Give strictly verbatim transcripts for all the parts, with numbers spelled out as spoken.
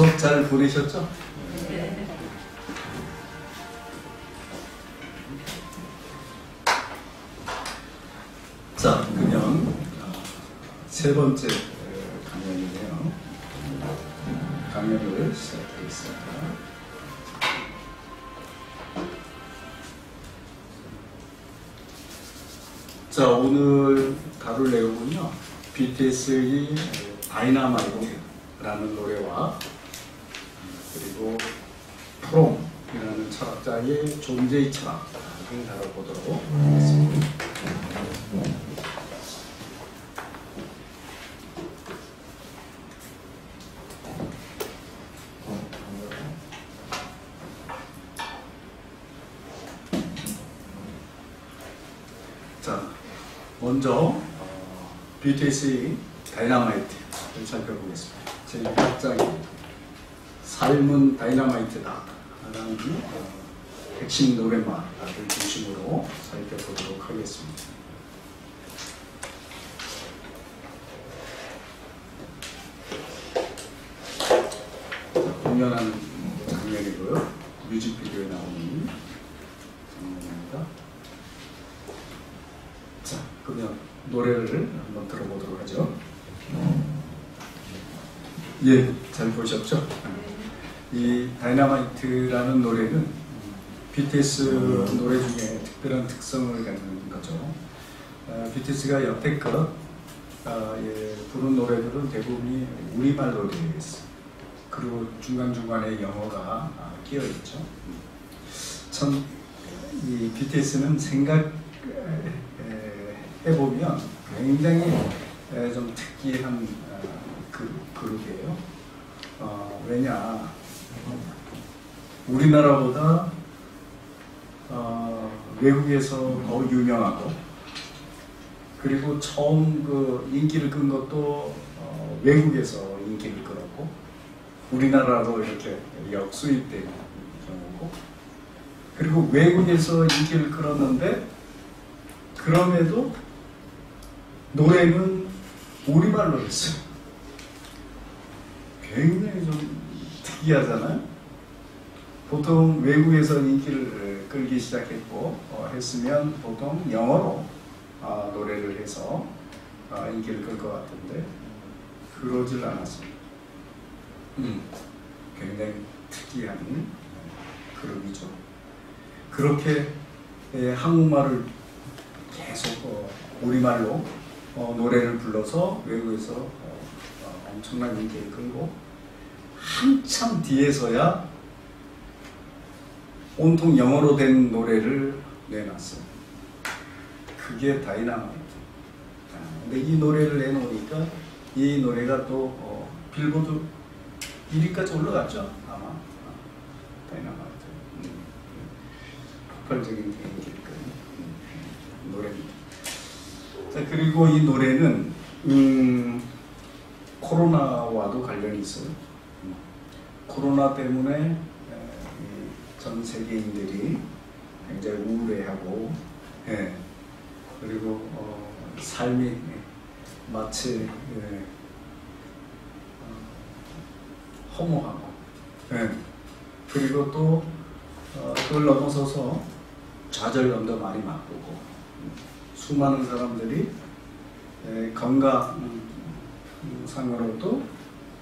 수업 잘 보내셨죠? 네. 자, 그러면 세 번째 강연이네요. 강연을 시작하겠습니다. 자, 오늘 다룰 내용은요, 비티에스의 다이나마이트라는 노래와 그리고 프롬이라는 철학자의 존재의 철학을 다뤄보도록 하겠습니다. 자, 먼저 비티에스의 다이나마이트 살펴보겠습니다. 제이 장 삶은 다이나마이트다 라는 핵심 노랫말을 중심으로 살펴보도록 하겠습니다. 자, 공연하는 장면이고요. 뮤직비디오에 나오는 장면입니다. 자, 그러면 노래를 한번 들어보도록 하죠. 예, 잘 보셨죠? 이 다이나마이트라는 노래는 비티에스 노래 중에 특별한 특성을 갖는 거죠. 어, 비티에스가 여태껏 어, 예, 부른 노래들은 대부분이 우리말 노래였어요. 그리고 중간중간에 영어가 아, 끼어있죠. 참, 이 비티에스는 생각해보면 굉장히 에, 좀 특이한 어, 그, 그룹이에요. 어, 왜냐, 우리나라보다 어, 외국에서 더 유명하고, 그리고 처음 그 인기를 끈 것도 어, 외국에서 인기를 끌었고, 우리나라로 이렇게 역수입된 경우고, 그리고 외국에서 인기를 끌었는데 그럼에도 노래는 우리말로 했어요. 굉장히 좀 특이하잖아요. 보통 외국에서 인기를 끌기 시작했고 어, 했으면 보통 영어로 어, 노래를 해서 어, 인기를 끌 것 같은데 그러질 않았습니다. 음, 굉장히 특이한 그룹이죠. 그렇게 에, 한국말을 계속 어, 우리말로 어, 노래를 불러서 외국에서 어, 엄청난 인기를 끌고 한참 뒤에서야 온통 영어로 된 노래를 내놨어요. 그게 다이나마이트. 근데 이 노래를 내놓으니까 이 노래가 또 어, 빌보드 일 위까지 올라갔죠. 아마 다이나마이트 음. 폭발적인 인기를 끈 노래입니다. 자, 그리고 이 노래는 음. 코로나와도 관련이 있어요. 코로나 때문에 전 세계인들이 굉장히 우울해하고, 예, 그리고 어, 삶이 마치 예, 어, 허무하고, 예, 그리고 또 어, 그걸 넘어서서 좌절감도 많이 맛보고, 수많은 사람들이 예, 건강 상으로도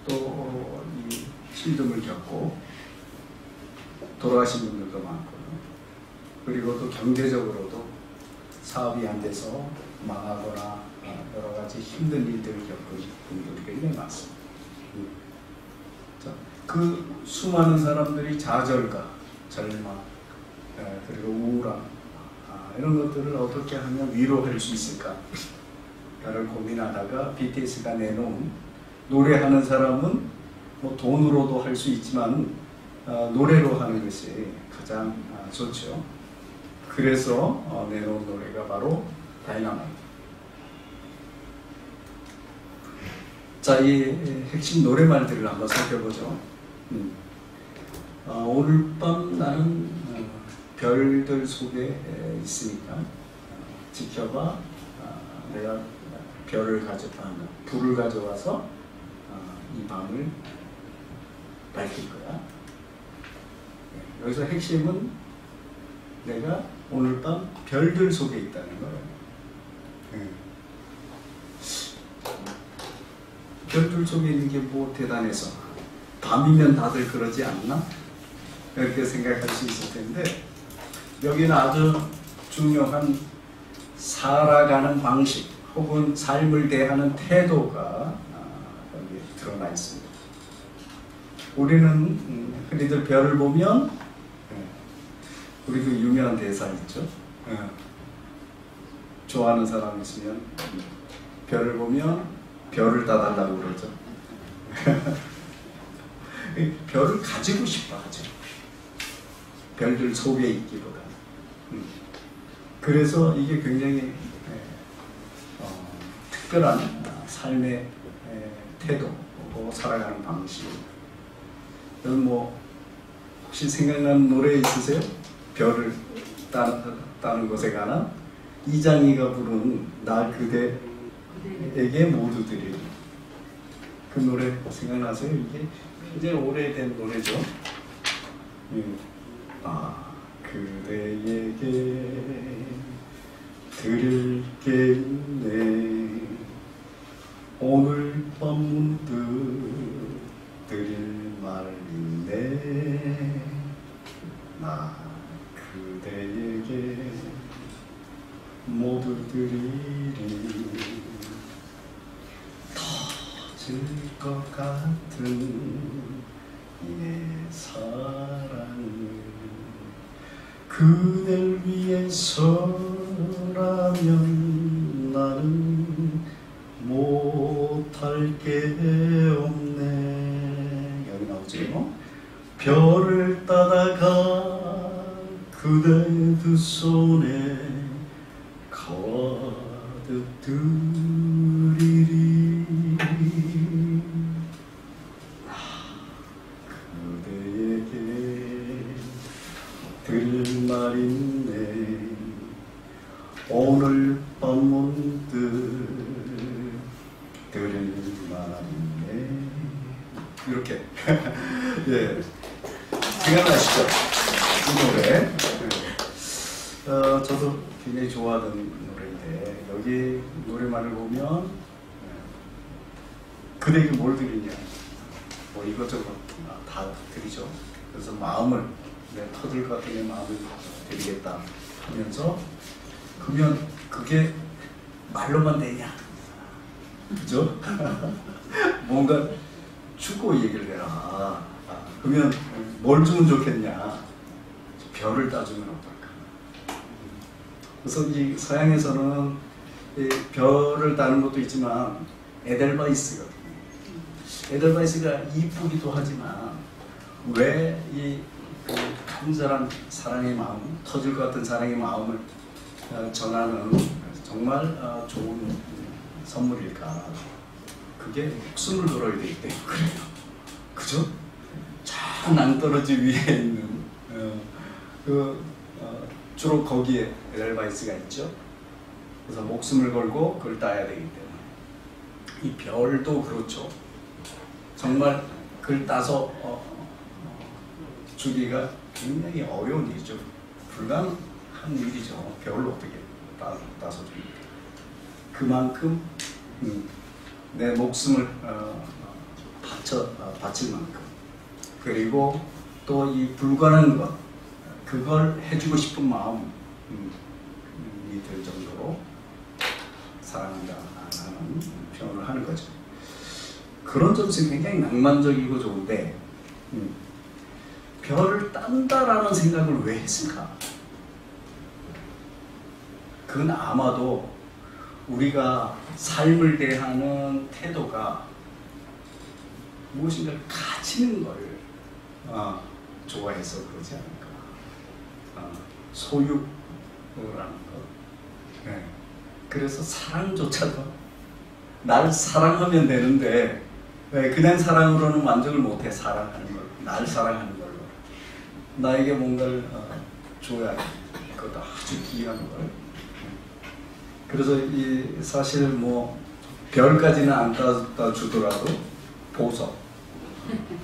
또 이 힘듦을 겪고 돌아가신 분들도 많고요. 그리고 또 경제적으로도 사업이 안 돼서 망하거나 여러 가지 힘든 일들을 겪으신 분들이 굉장히 많습니다. 자, 그 수많은 사람들이 좌절과 절망 그리고 우울함 이런 것들을 어떻게 하면 위로할 수 있을까? 를 고민하다가 비티에스가 내놓은 노래하는 사람은 뭐 돈으로도 할 수 있지만 어, 노래로 하는 것이 가장 아, 좋죠. 그래서 어, 내놓은 노래가 바로 다이나마이트. 자, 이 핵심 노래말들을 한번 살펴보죠. 음. 어, 오늘 밤 나는 어, 별들 속에 있으니까 어, 지켜봐. 어, 내가 별을 가져다 불을 가져와서 이 밤을 밝힐 거야. 여기서 핵심은 내가 오늘 밤 별들 속에 있다는 거예요. 네. 별들 속에 있는 게 뭐 대단해서 밤이면 다들 그러지 않나? 이렇게 생각할 수 있을 텐데 여기는 아주 중요한 살아가는 방식 혹은 삶을 대하는 태도가 여기에 드러나 있습니다. 우리는 흔히들 별을 보면 우리 그 유명한 대사 있죠. 좋아하는 사람 있으면 별을 보면 별을 따달라고 그러죠. 별을 가지고 싶어 하죠. 별들 속에 있기보다. 그래서 이게 굉장히 특별한 삶의 태도, 살아가는 방식. 여러분 뭐 혹시 생각나는 노래 있으세요? 별을 따, 따는 곳에 가나? 이장희가 부른 나 그대에게 모두 드리리. 그 노래 생각나세요? 이게 굉장히 오래된 노래죠. 아 그대에게 드릴 게 있네 오늘 밤 문득 드릴 말 있네 나 그대에게 모두 드리리 터질 것 같은 내 사랑을 그댈 위해서라면 나는 못할 게 없네 여기 나오죠? 별을 따다가 그대 두 손에 가득 드리리 그대에게 드릴 말 있네 오늘 밤 문득 드릴 말 있네 이렇게 예. 생각나시죠? 이 노래 어, 저도 굉장히 좋아하던 노래인데 여기 노래만을 보면 그대에게 뭘 드리냐 뭐 이것저것 다 드리죠. 그래서 마음을 내 터질 것 같은 내 마음을 드리겠다 하면서 그러면 그게 말로만 되냐 그죠? 뭔가 축구 얘기를 해라 그러면 뭘 주면 좋겠냐 별을 따주면 어떨까 그래서 이 서양에서는 이 별을 따는 것도 있지만 에델바이스거든요. 에델바이스가 이쁘기도 하지만 왜 이 간절한 사랑의 마음, 터질 것 같은 사랑의 마음을 전하는 정말 좋은 선물일까 그게 목숨을 걸어야 되기 때문에 그래요. 그죠? 저 낭떠러지 위에 있는 어, 그 어, 주로 거기에 에델바이스가 있죠. 그래서 목숨을 걸고 그걸 따야 되기 때문에 이 별도 그렇죠. 정말 그걸 따서 어, 주기가 굉장히 어려운 일이죠. 불가능한 일이죠. 별로 어떻게 따, 따서 줍니까? 그만큼 음, 내 목숨을 어, 바쳐, 어, 바칠 만큼 그리고 또 이 불가능한 것 그걸 해주고 싶은 마음이 될 정도로 사랑한다는 표현을 하는 거죠. 그런 점에서 굉장히 낭만적이고 좋은데 음, 별을 딴다라는 생각을 왜 했을까? 그건 아마도 우리가 삶을 대하는 태도가 무엇인가를 가지는 걸 어, 좋아해서 그러지 않을까. 어, 소유라는 것. 네. 그래서 사랑조차도 날 사랑하면 되는데 네, 그냥 사랑으로는 만족을 못해 사랑하는 걸, 날 사랑하는 걸로 나에게 뭔가를 어, 줘야 돼. 그것도 아주 귀한 걸. 그래서 이 사실 뭐 별까지는 안 따, 따 주더라도 보석,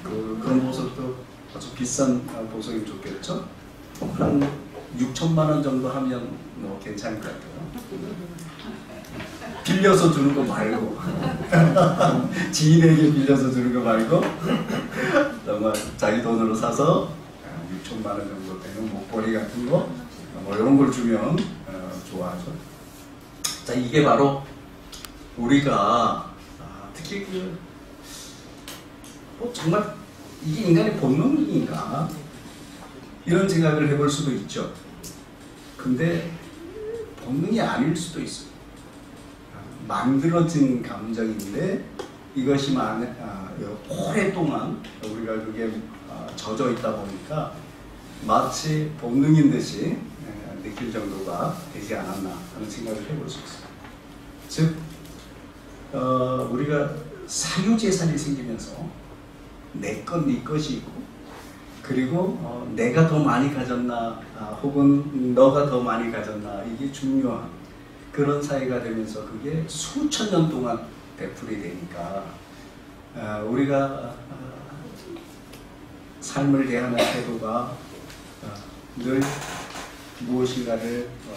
그, 그런 보석도 아주 비싼 보석이 좋겠죠. 한 육천만 원 정도 하면 뭐 괜찮을 것 같아요. 빌려서 두는 거 말고 지인에게 빌려서 두는 거 말고 정말 자기 돈으로 사서 육천만 원 정도 되는 목걸이 같은 거 뭐 이런 걸 주면 어, 좋아하죠. 자, 이게 바로 우리가 아, 특히 그, 뭐 정말 이게 인간의 본능인가 이런 생각을 해볼 수도 있죠. 근데 본능이 아닐 수도 있어요. 만들어진 감정인데 이것이 많은, 아, 오랫동안 우리가 그게 아, 젖어 있다 보니까 마치 본능인 듯이 에, 느낄 정도가 되지 않았나 하는 생각을 해볼 수 있어요. 즉 어, 우리가 사유재산이 생기면서 내 것, 네 것이 있고 그리고 어, 내가 더 많이 가졌나 아, 혹은 너가 더 많이 가졌나 이게 중요한 그런 사이가 되면서 그게 수천 년 동안 되풀이 되니까 어, 우리가 어, 삶을 대하는 태도가 어, 늘 무엇인가를 어,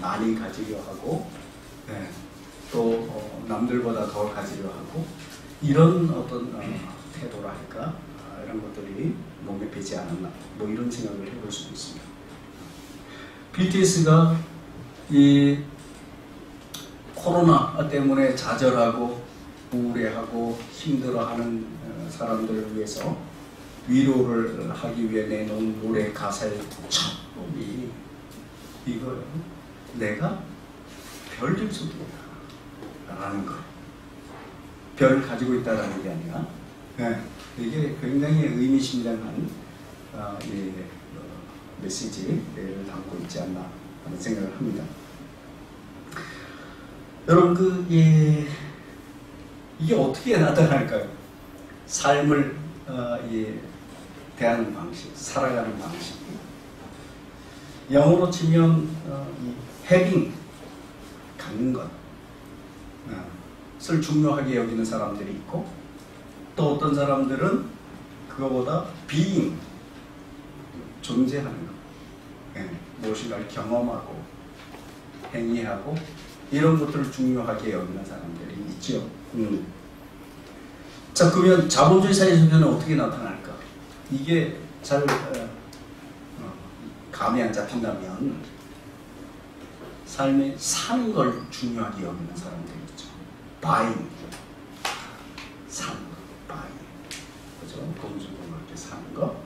많이 가지려 하고 네, 또 어, 남들보다 더 가지려 하고 이런 어떤 어, 태도라 할까 아, 이런 것들이 몸에 배지 않았나 뭐 이런 생각을 해볼 수도 있습니다. 비티에스가 이 코로나 때문에 좌절하고 우울해하고 힘들어하는 사람들을 위해서 위로를 하기 위해 내놓은 노래 가사의 첫 곡이 이거예요. 내가 별질 수도 있다 라는 거. 별 가지고 있다라는 게 아니라 네, 이게 굉장히 의미심장한 어, 이, 어, 메시지를 담고 있지 않나 하는 생각을 합니다. 여러분 그 예, 이게 어떻게 나타날까요? 삶을 어, 예, 대하는 방식, 살아가는 방식. 영어로 치면 어, 이 having, 갖는 것을 중요하게 여기는 사람들이 있고 또 어떤 사람들은 그거보다 being, 존재하는 것, 예, 무엇인가를 경험하고 행위하고 이런 것들을 중요하게 여기는 사람들이 있죠. 음. 자, 그러면 자본주의 사회에서는 어떻게 나타날까? 이게 잘 어, 감이 안 잡힌다면 삶에 사는 걸 중요하게 여기는 사람들이 있죠. buying, 사는 거, buying, 그죠? 돈 주고 이렇게 사는 거.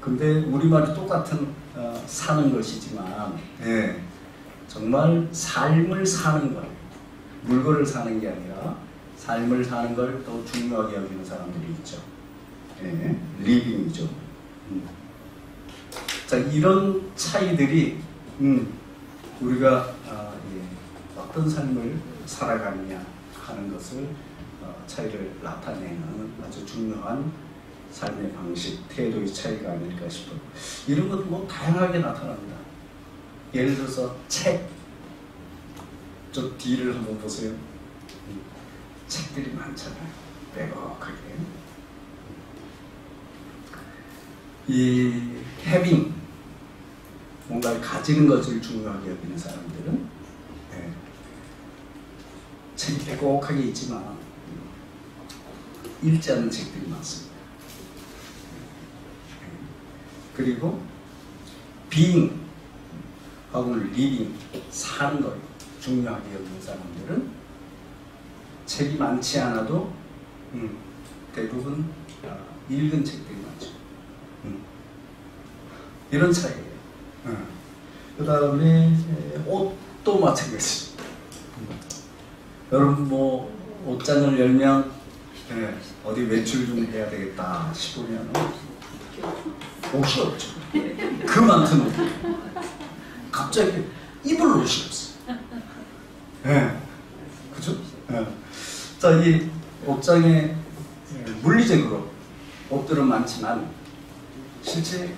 근데 우리말이 똑같은 어, 사는 것이지만, 예. 정말 삶을 사는 걸, 물건을 사는 게 아니라 삶을 사는 걸 더 중요하게 여기는 사람들이 있죠. 예, 리빙이죠. 음. 자, 이런 차이들이 음, 우리가 아, 예, 어떤 삶을 살아가느냐 하는 것을 어, 차이를 나타내는 아주 중요한 삶의 방식, 태도의 차이가 아닐까 싶어요. 이런 것도 뭐 다양하게 나타납니다. 예를 들어서 책, 저 뒤를 한번 보세요. 책들이 많잖아요. 빼곡하게. 이 having, 뭔가를 가지는 것을 중요하게 여기는 사람들은 네. 책이 빼곡하게 있지만 읽지 않는 책들이 많습니다. 그리고 being 하고는 리빙, 사는 걸 중요하게 여기는 사람들은 책이 많지 않아도 음, 대부분 읽은 책들이 많죠. 음. 이런 차이예요. 음. 그 다음에 옷도 마찬가지. 음. 여러분 뭐 옷장을 열면 네, 어디 외출 좀 해야 되겠다 싶으면 옷이 없죠. 그 많은 옷. 갑자기 입을 옷이 없어. 예. 그죠? 예. 자, 이 옷장에 물리적으로 옷들은 많지만 실제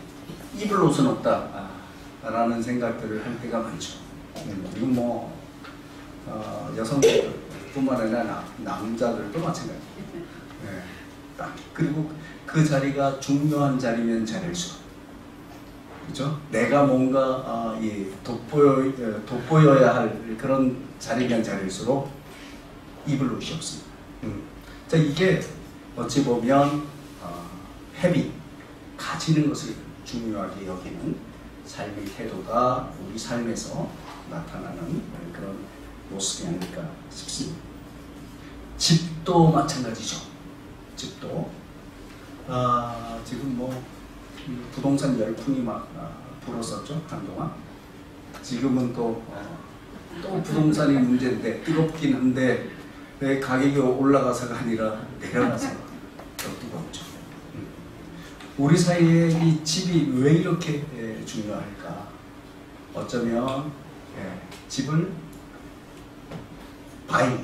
입을 옷은 없다라는 생각들을 할 때가 많죠. 이건 뭐 어, 여성들 뿐만 아니라 남자들도 마찬가지예요. 예. 있다. 그리고 그 자리가 중요한 자리면 자릴수록, 그죠? 내가 뭔가 아, 예, 돋보여, 돋보여야 할 그런 자리면 자릴수록 입을 옷이 없습니다. 음. 자, 이게 어찌 보면 어, 헤비, 가지는 것을 중요하게 여기는 삶의 태도가 우리 삶에서 나타나는 그런 모습이 아닐까 싶습니다. 집도 마찬가지죠. 집도 아, 지금 뭐 부동산 열풍이 막 아, 불었었죠, 한동안. 지금은 또, 어, 또 부동산이 문제인데, 뜨겁긴 한데 왜 가격이 올라가서가 아니라 내려가서 더 뜨겁죠. 음. 우리 사이에 이 집이 왜 이렇게 예, 중요할까? 어쩌면 예, 집을 바이,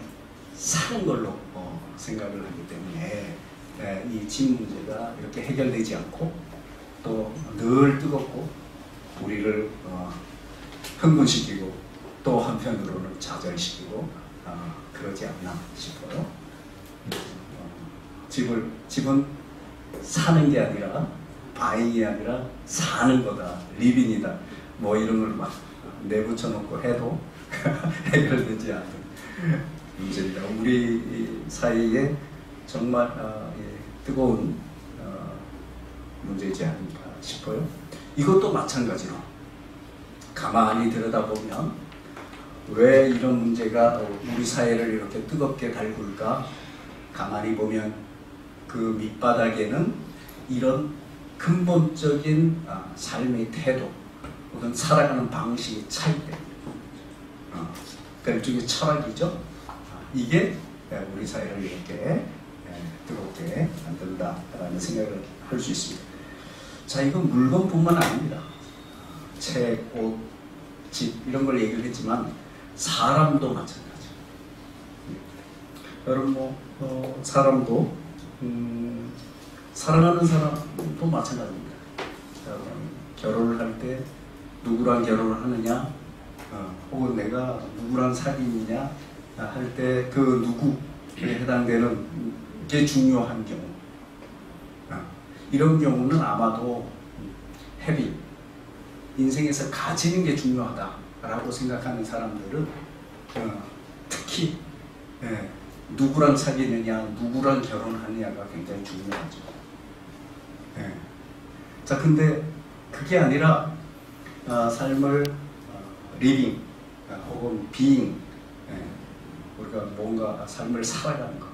사는 걸로 어, 생각을 하기 때문에 예, 이 집 문제가 이렇게 해결되지 않고 또 늘 뜨겁고 우리를 어, 흥분시키고 또 한편으로는 좌절시키고 어, 그러지 않나 싶어요. 어, 집을, 집은 사는 게 아니라 바잉이 아니라 사는 거다, 리빙이다 뭐 이런 걸 막 내붙여 놓고 해도 해결되지 않는 문제입니다. 우리 사이에 정말 어, 예, 뜨거운 어, 문제이지 않을까 싶어요. 이것도 마찬가지로 가만히 들여다보면 왜 이런 문제가 우리 사회를 이렇게 뜨겁게 달굴까? 가만히 보면 그 밑바닥에는 이런 근본적인 어, 삶의 태도 혹은 살아가는 방식의 차이 때문에 어, 그러니까 일종의 철학이죠. 이게 우리 사회를 이렇게 뜨겁게 만든다라는 생각을 할 수 있습니다. 자, 이건 물건뿐만 아닙니다. 책, 옷, 집 이런 걸 얘기를 했지만 사람도 마찬가지죠. 여러분 뭐 어, 사람도 음, 사랑하는 사람도 마찬가지입니다. 여러분 결혼을 할 때 누구랑 결혼을 하느냐, 어, 혹은 내가 누구랑 사귀느냐 할 때 그 누구에 해당되는 게 중요한 경우, 이런 경우는 아마도 헤비, 인생에서 가지는 게 중요하다라고 생각하는 사람들은 특히 누구랑 사귀느냐, 누구랑 결혼하느냐가 굉장히 중요하죠. 자, 근데 그게 아니라 삶을 리빙 혹은 비잉, 우리가 뭔가 삶을 살아가는 것,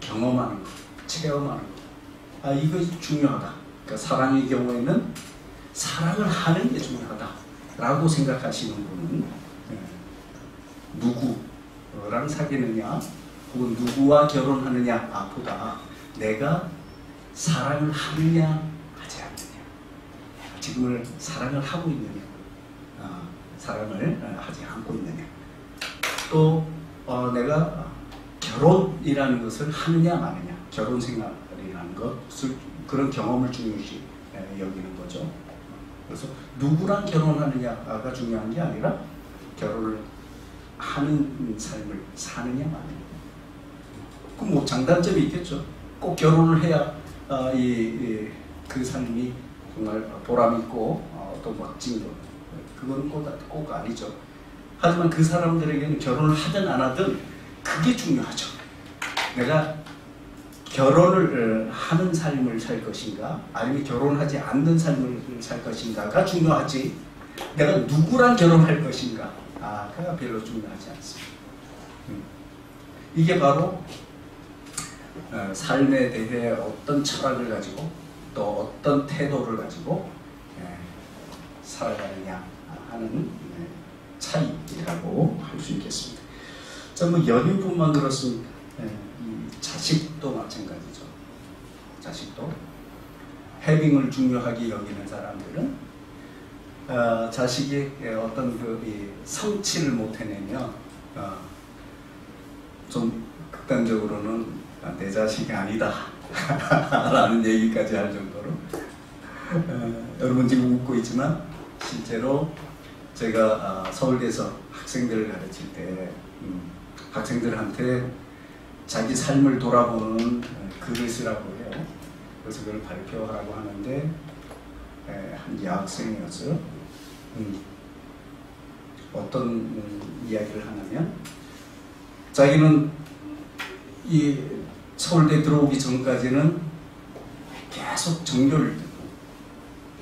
경험하는 것, 체험하는 것, 아, 이것이 중요하다. 그러니까 사랑의 경우에는 사랑을 하는 게 중요하다라고 생각하시는 분은 누구랑 사귀느냐 혹은 누구와 결혼하느냐 아, 보다 내가 사랑을 하느냐 하지 않느냐, 지금을 사랑을 하고 있느냐 아, 사랑을 하지 않고 있느냐, 또 어, 내가 결혼이라는 것을 하느냐 마느냐, 결혼 생활이라는 것을, 그런 경험을 중요시 여기는 거죠. 그래서 누구랑 결혼하느냐가 중요한 게 아니라 결혼을 하는 삶을 사느냐 마느냐. 그럼 뭐 장단점이 있겠죠. 꼭 결혼을 해야 어, 이, 이, 그 삶이 정말 보람 있고 어, 또 멋진 거, 그건 꼭, 꼭 아니죠. 하지만 그 사람들에게는 결혼을 하든 안 하든 그게 중요하죠. 내가 결혼을 하는 삶을 살 것인가 아니면 결혼하지 않는 삶을 살 것인가가 중요하지, 내가 누구랑 결혼할 것인가 아, 그가 별로 중요하지 않습니다. 음. 이게 바로 어, 삶에 대해 어떤 철학을 가지고 또 어떤 태도를 가지고 예, 살아가느냐 하는 예, 차이라고 할 수 있겠습니다. 자, 뭐 연인뿐만 그렇습니다. 예, 자식도 마찬가지죠. 자식도 헤빙을 중요하게 여기는 사람들은 어, 자식이 어떤 그 이 성취를 못 해내면 어, 좀 극단적으로는 아, 내 자식이 아니다 라는 얘기까지 할 정도로 어, 여러분 지금 웃고 있지만 실제로 제가 서울대에서 학생들을 가르칠 때 학생들한테 자기 삶을 돌아보는 그릇이라고 해요. 그래서 그걸 발표하라고 하는데 한 여학생이었어요. 어떤 이야기를 하냐면 자기는 이 서울대 들어오기 전까지는 계속 전교를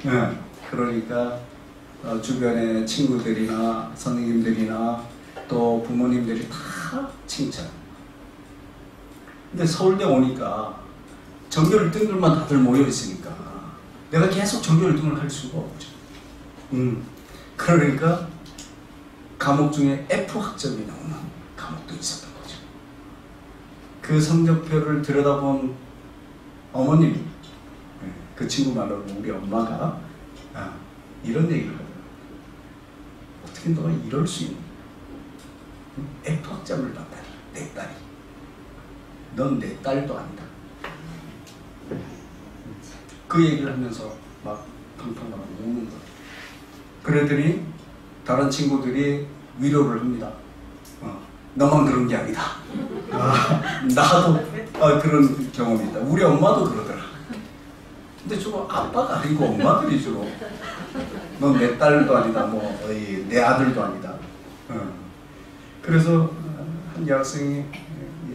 듣고 그러니까 주변의 친구들이나 선생님들이나 또 부모님들이 다 칭찬. 근데 서울대 오니까 전교를 뜬 것만 다들 모여 있으니까 내가 계속 전교를 등을 할 수가 없죠. 음, 그러니까 과목 중에 F 학점이 나오는 과목도 있었던 거죠. 그 성적표를 들여다본 어머님이 그 친구 말로는 우리 엄마가 아, 이런 얘기를 하더라고요. 어떻게 너가 이럴 수 있는 F 학점을 받다니 내 딸이. 넌 내 딸도 안다. 그 얘기를 하면서 막 팡팡 우는 거예요. 그러더니 다른 친구들이 위로를 합니다. 어, 너만 그런 게 아니다. 아, 나도 아, 그런 경험이 있다. 우리 엄마도 그러더라. 근데 주로 아빠가 아니고 엄마들이 주로 넌 내 딸도 아니다. 뭐 내 아들도 아니다. 어. 그래서 한 여학생이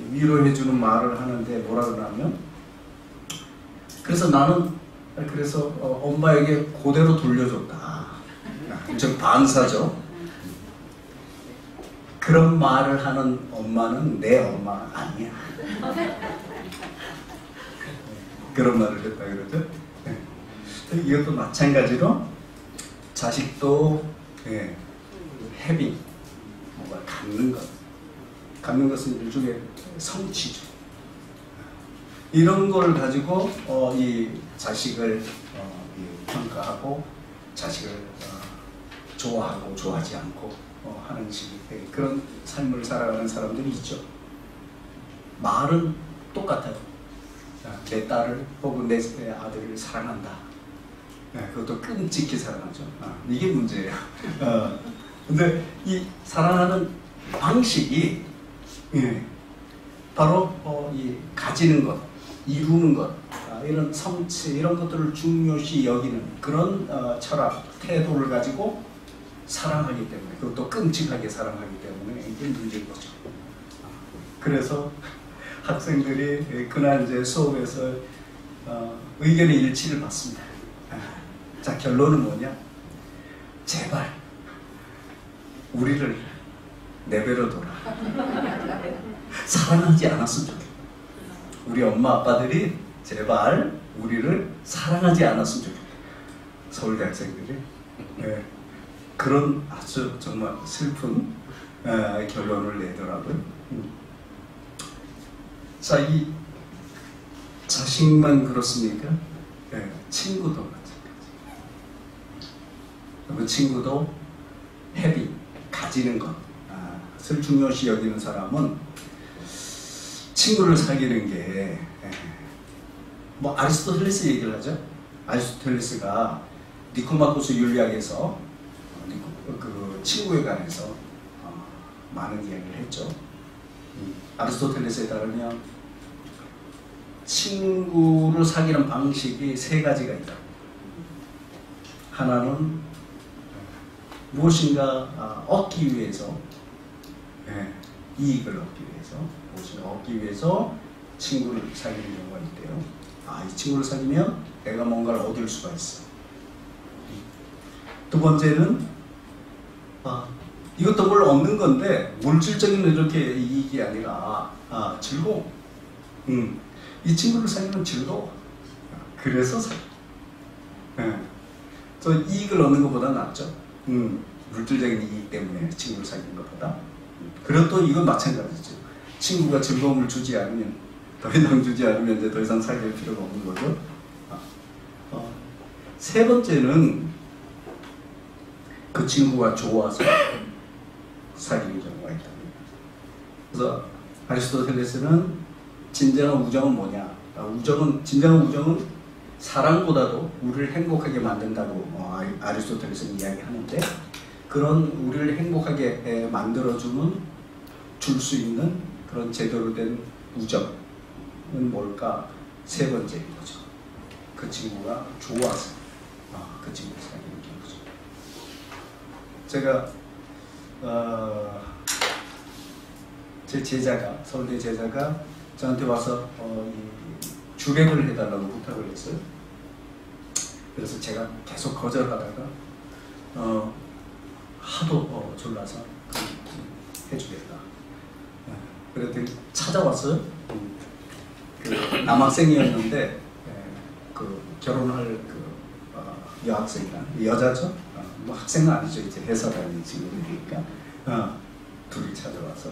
위로해주는 말을 하는데 뭐라 그러냐면 그래서 나는 그래서 어, 엄마에게 그대로 돌려줬다. 즉 반사죠. 그런 말을 하는 엄마는 내 엄마 아니야. 그런 말을 했다 그러죠. 네. 이것도 마찬가지로 자식도 예, 헤비 뭔가 갖는 것, 갖는 것은 일종의 성취죠. 이런 걸 가지고 어, 이 자식을 어, 이 평가하고 자식을 어, 좋아하고 좋아하지 않고 어, 하는 식의 예, 그런 삶을 살아가는 사람들이 있죠. 말은 똑같아요. 내 딸을 혹은 내 아들을 사랑한다. 예, 그것도 끔찍히 사랑하죠. 아, 이게 문제예요. 어, 근데 이 사랑하는 방식이 예, 바로 어, 이 가지는 것, 이루는 것, 아, 이런 성취, 이런 것들을 중요시 여기는 그런 어, 철학, 태도를 가지고 사랑하기 때문에 그것도 끔찍하게 사랑하기 때문에 이게 문제인 거죠. 그래서 학생들이 그날 이제 수업에서 어, 의견의 일치를 받습니다. 자, 결론은 뭐냐? 제발 우리를 내버려둬라. 사랑하지 않았으면 좋겠다. 우리 엄마 아빠들이 제발 우리를 사랑하지 않았으면 좋겠다. 서울대 학생들이 네, 그런 아주 정말 슬픈 에, 결론을 내더라고요. 음. 자, 이 자식만 그렇습니까? 네, 친구도 마찬가지. 그리고 친구도 헤비, 가지는 것. 것을 중요시 여기는 사람은 친구를 사귀는 게 뭐 아리스토텔레스 얘기를 하죠. 아리스토텔레스가 니코마코스 윤리학에서 그 친구에 관해서 많은 이야기를 했죠. 아리스토텔레스에 따르면 친구를 사귀는 방식이 세 가지가 있다. 하나는 무엇인가 얻기 위해서 예, 이익을 얻기 위해서, 무엇을 얻기 위해서 친구를 사귀는 경우가 있대요. 아, 이 친구를 사귀면 내가 뭔가를 얻을 수가 있어. 두 번째는 아, 이것도 뭘 얻는 건데 물질적인 이렇게 이익이 아니라 아, 즐거움. 음, 이 친구를 사귀면 즐거워. 그래서 사귀어. 예, 저 이익을 얻는 것보다 낫죠. 음, 물질적인 이익 때문에 친구를 사귀는 것보다. 그래도 이건 마찬가지죠. 친구가 즐거움을 주지 않으면 더 이상 주지 않으면 이제 더 이상 사귈 필요가 없는 거죠. 아, 어, 세 번째는 그 친구가 좋아서 사귀는 경우가 있다. 그래서 아리스토텔레스는 진정한 우정은 뭐냐? 아, 우정은 진정한 우정은 사랑보다도 우리를 행복하게 만든다고 어, 아리스토텔레스는 이야기하는데. 그런 우리를 행복하게 만들어주는 줄 수 있는 그런 제대로 된 우정은 뭘까? 세 번째 거죠. 그 친구가 좋아서 아, 그 친구를 사귀는 거죠. 제가 어, 제 제자가 서울대 제자가 저한테 와서 어, 이 주백을 해달라고 부탁을 했어요. 그래서 제가 계속 거절하다가 어, 하도 어, 졸라서 해주겠다. 그랬더니 찾아왔어요. 그 남학생이었는데 그 결혼할 그 어, 여학생이랑 여자죠. 어, 뭐 학생은 아니죠. 이제 회사 다니는 친구들이니까 어, 둘이 찾아와서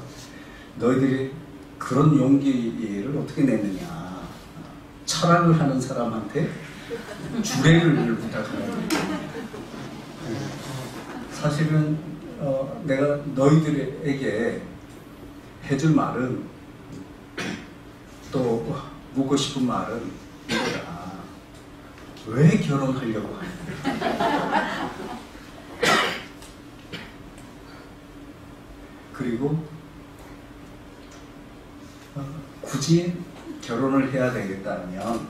너희들이 그런 용기를 어떻게 냈느냐. 어, 철학을 하는 사람한테 주례를 부탁하는 사실은 어, 내가 너희들에게 해줄 말은 또 묻고 싶은 말은 이거다. 왜 결혼하려고 하냐. 그리고 어, 굳이 결혼을 해야 되겠다면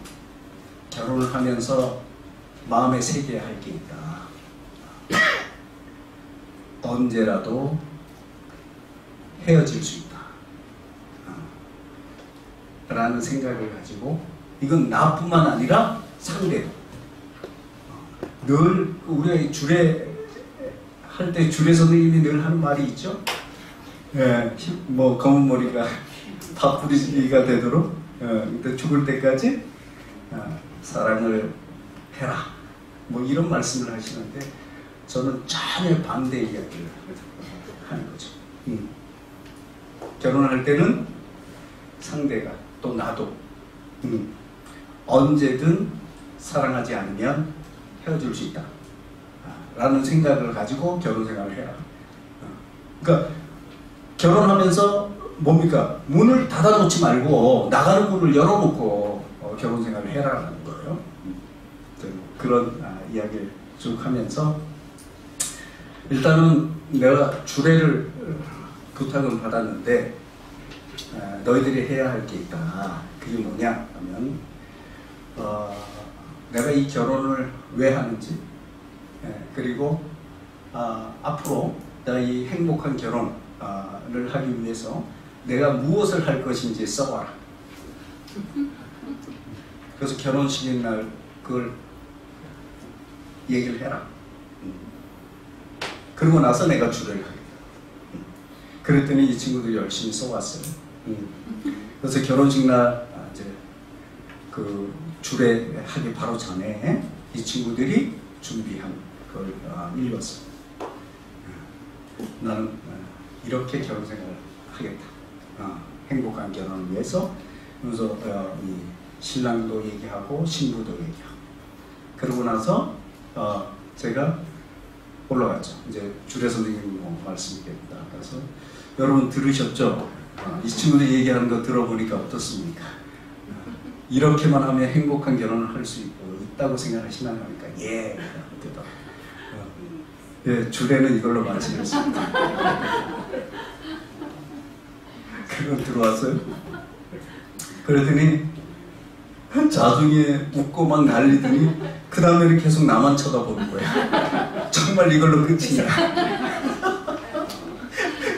결혼을 하면서 마음에 새겨야 할 게 있다. 언제라도 헤어질 수 있다 라는 생각을 가지고 이건 나뿐만 아니라 상대도 늘 우리가 주례 할 때 주례 선생님이 늘 하는 말이 있죠. 예, 뭐 검은 머리가 밥풀이가 되도록 예, 죽을 때까지 예, 사랑을 해라 뭐 이런 말씀을 하시는데 저는 전혀 반대 이야기를 하는 거죠. 음. 결혼할 때는 상대가 또 나도 음. 언제든 사랑하지 않으면 헤어질 수 있다 라는 생각을 가지고 결혼생활을 해라. 그러니까 결혼하면서 뭡니까? 문을 닫아놓지 말고 나가는 문을 열어놓고 결혼생활을 해라라는 거예요. 그런 이야기를 쭉 하면서 일단은 내가 주례를 부탁을 받았는데 어, 너희들이 해야 할 게 있다. 그게 뭐냐 하면 어, 내가 이 결혼을 왜 하는지 예, 그리고 어, 앞으로 내가 이 행복한 결혼을 어, 하기 위해서 내가 무엇을 할 것인지 써와라. 그래서 결혼식인 날 그걸 얘기를 해라. 그러고 나서 내가 주례를 하겠다. 그랬더니 이 친구들이 열심히 써왔어요. 그래서 결혼식 날 이제 그 주례하기 바로 전에 이 친구들이 준비한 걸 읽었어요. 나는 이렇게 결혼 생활을 하겠다. 행복한 결혼을 위해서. 그래서 이 신랑도 얘기하고 신부도 얘기하고. 그러고 나서 제가 올라갔죠. 이제 주례 선생님 뭐 말씀이겠다. 그래서 여러분 들으셨죠? 어, 이 친구들 얘기하는 거 들어보니까 어떻습니까? 어, 이렇게만 하면 행복한 결혼을 할 수 있다고 생각하시나요? 그러니까 예. 어, 예, 주례는 이걸로 마치겠습니다. 그거 들어왔어요. 그러더니 자중에 웃고 막 난리더니 그 다음에는 계속 나만 쳐다보는 거야. 정말 이걸로 끝이냐.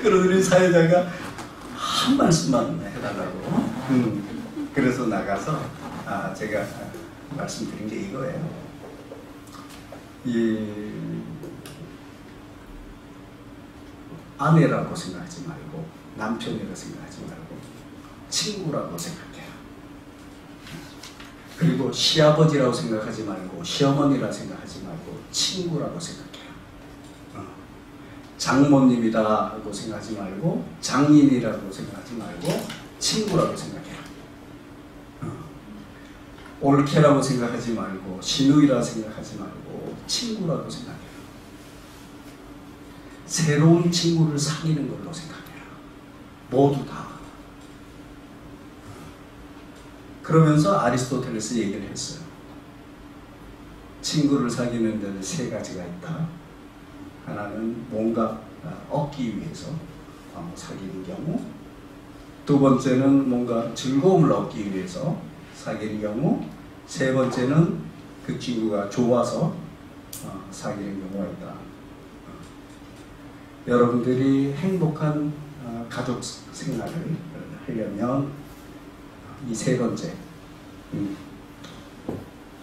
그러더니 사회자가 한 말씀만 해달라고. 음. 그래서 나가서 아, 제가 말씀드린 게 이거예요. 이 아내라고 생각하지 말고 남편이라고 생각하지 말고 친구라고 생각해. 그리고 시아버지라고 생각하지 말고 시어머니라고 생각하지 말고 친구라고 생각해요. 어. 장모님이라고 생각하지 말고 장인이라고 생각하지 말고 친구라고 생각해요. 어. 올케라고 생각하지 말고 시누이라고 생각하지 말고 친구라고 생각해요. 새로운 친구를 사귀는 걸로 생각해요. 모두 다. 그러면서 아리스토텔레스 얘기를 했어요. 친구를 사귀는 데는 세 가지가 있다. 하나는 뭔가 얻기 위해서 사귀는 경우, 두 번째는 뭔가 즐거움을 얻기 위해서 사귀는 경우, 세 번째는 그 친구가 좋아서 어, 사귀는 경우가 있다. 어. 여러분들이 행복한 어, 가족 생활을 하려면 이 세 번째, 음.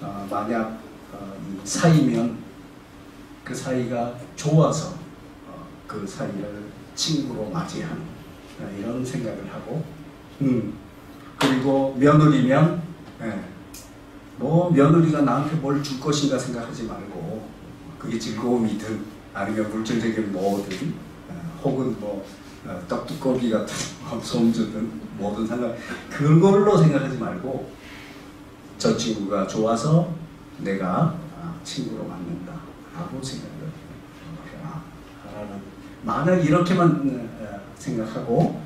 어, 만약 어, 이 사이면 그 사이가 좋아서 어, 그 사이를 친구로 맞이하는 어, 이런 생각을 하고, 음. 그리고 며느리면 예. 뭐 며느리가 나한테 뭘 줄 것인가 생각하지 말고, 그게 즐거움이든 아니면 물질적인 뭐든 어, 혹은 뭐 어, 떡두꺼비 같은 소음주든 뭐든 상관, 그걸로 생각하지 말고 저 친구가 좋아서 내가 아, 친구로 만든다라고 생각을 해라. 만약 이렇게만 어, 생각하고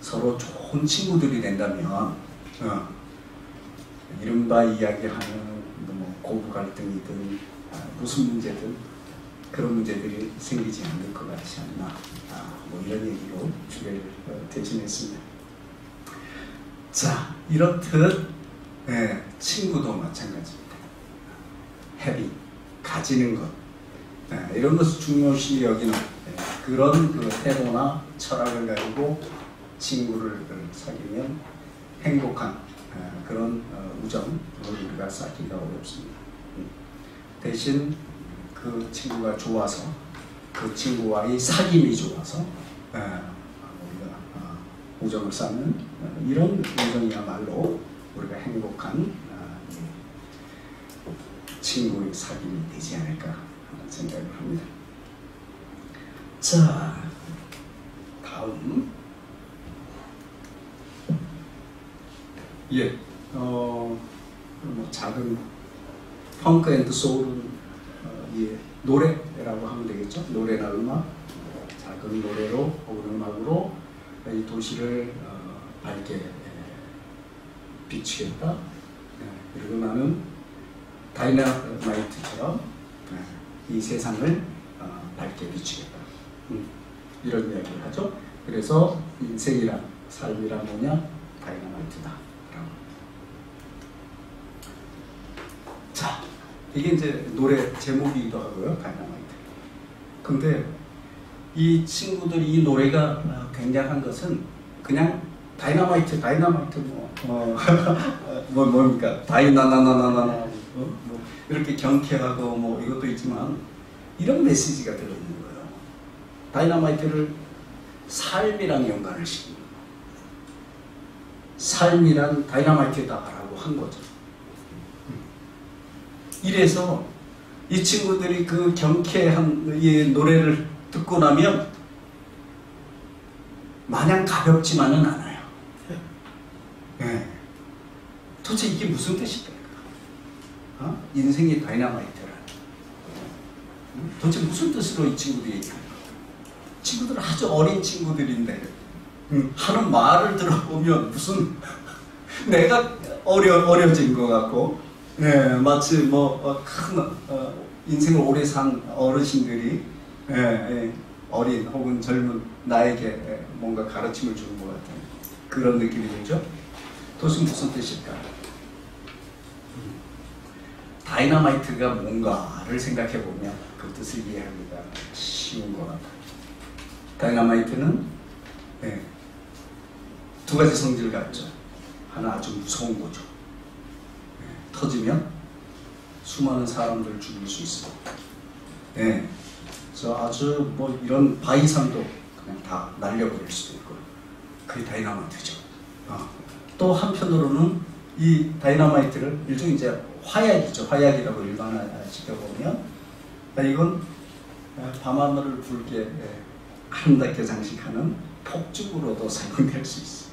서로 좋은 친구들이 된다면 어, 이른바 이야기하는 뭐 고부 갈등이든 무슨 문제든 그런 문제들이 생기지 않을 것 같지 않나, 아, 뭐 이런 얘기로 주제를 대신했습니다. 자, 이렇듯 예, 친구도 마찬가지입니다. 헤비, 가지는 것, 예, 이런 것을 중요시 여기는 예, 그런 그 태도나 철학을 가지고 친구를 사귀면 행복한 그런 우정을 우리가 쌓기가 어렵습니다. 대신 그 친구가 좋아서, 그 친구와의 사귐이 좋아서 우리가 우정을 쌓는 이런 우정이야말로 우리가 행복한 친구의 사귐이 되지 않을까 하는 생각을 합니다. 자, 다음. 예, 어, 뭐 작은 펑크 앤드 소울은 어, 예, 노래라고 하면 되겠죠. 노래나 음악, 작은 노래로 혹은 음악으로 이 도시를 어, 밝게 예, 비추겠다. 예, 그리고 나는 다이너마이트처럼 예, 이 세상을 어, 밝게 비추겠다. 음, 이런 이야기를 하죠. 그래서 인생이란, 삶이란 뭐냐? 다이너마이트다. 자, 이게 이제 노래 제목이기도 하고요, 다이너마이트. 근데 이 친구들이 이 노래가 굉장한 것은 그냥 다이너마이트, 다이너마이트 뭐, 어, 뭐 뭡니까? 다이나나나나나나 어? 뭐 이렇게 경쾌하고 뭐 이것도 있지만 이런 메시지가 들어있는 거예요. 다이너마이트를 삶이랑 연관을 시키는 거예요. 삶이란 다이너마이트다라고 한 거죠. 이래서 이 친구들이 그 경쾌한 이 노래를 듣고 나면 마냥 가볍지만은 않아요. 네. 도대체 이게 무슨 뜻일까? 어? 인생이 다이너마이트라는. 도대체 무슨 뜻으로 이 친구들이 얘기하는 거야? 친구들은 아주 어린 친구들인데 하는 말을 들어보면 무슨 내가 어려, 어려진 것 같고, 네, 마치 뭐 큰 어, 어, 인생을 오래 산 어르신들이 예, 예, 어린 혹은 젊은 나에게 예, 뭔가 가르침을 주는 것 같은 그런 느낌이 들죠. 도대체 무슨 뜻일까? 음. 다이너마이트가 뭔가를 생각해 보면 그 뜻을 이해하기가 쉬운 것 같아요. 다이너마이트는 예, 두 가지 성질을 갖죠. 하나 아주 무서운 거죠. 터지면 수많은 사람들을 죽일 수 있어요. 예. 그래서 아주 뭐 이런 바위산도 그냥 다 날려버릴 수도 있고요. 그게 다이너마이트죠. 어. 또 한편으로는 이 다이너마이트를 일종의 이제 화약이죠. 화약이라고 일반화시켜보면, 이건 밤하늘을 붉게 아름답게 장식하는 폭죽으로도 사용될 수 있어요.